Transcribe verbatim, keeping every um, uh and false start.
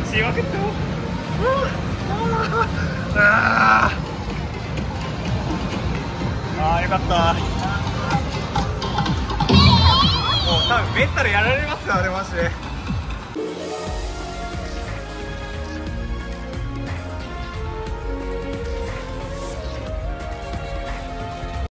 違くってもああよかった。もう多分メンタルやられますよあれマジで。